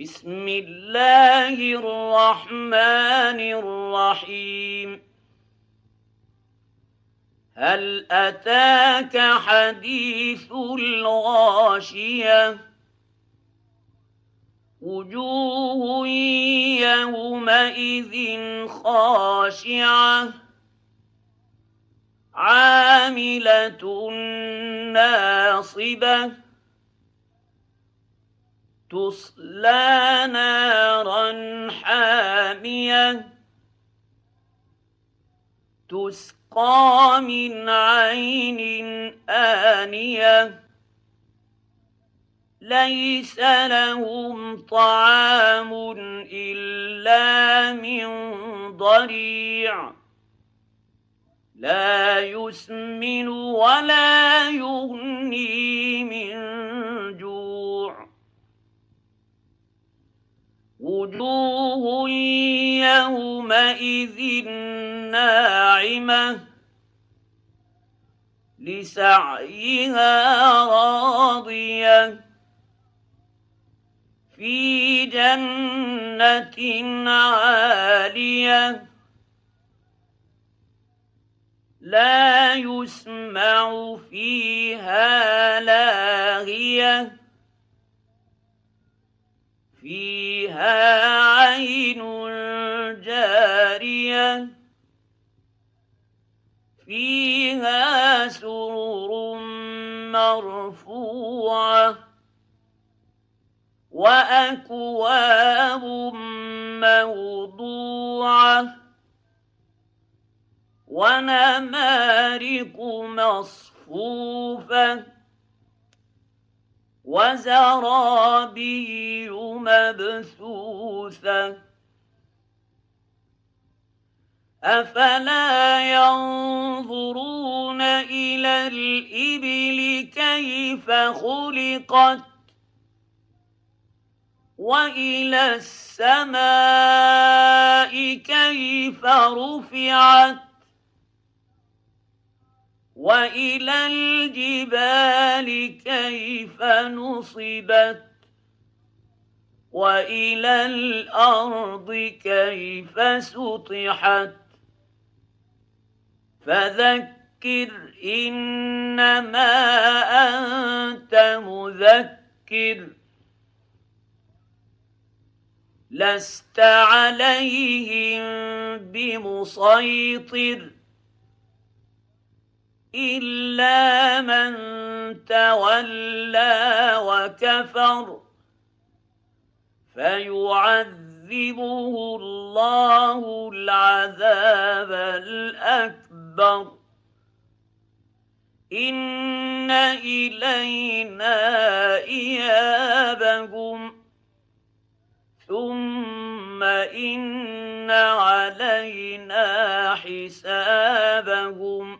بسم الله الرحمن الرحيم هل أتاك حديث الغاشية وجوه يومئذ خاشعة عاملة ناصبة تصلى نارا حامية تسقى من عين آنية ليس لهم طعام إلا من ضريع لا يسمن ولا يغني من وجوه يومئذ ناعمة لسعيها راضية في جنة عالية لا يسمع فيها لاغية فيها عين جارية فيها سرر مرفوعة وأكواب موضوعة ونمارق مصفوفة وزرابي مبثوثة أفلا ينظرون إلى الإبل كيف خلقت وإلى السماء كيف رفعت وإلى الجبال كيف نصبت وإلى الأرض كيف سطحت فذكر إنما أنت مذكر لست عليهم بمسيطر إلا من تولى وكفر فيعذبه الله العذاب الأكبر إن إلينا إيابهم ثم إن علينا حسابهم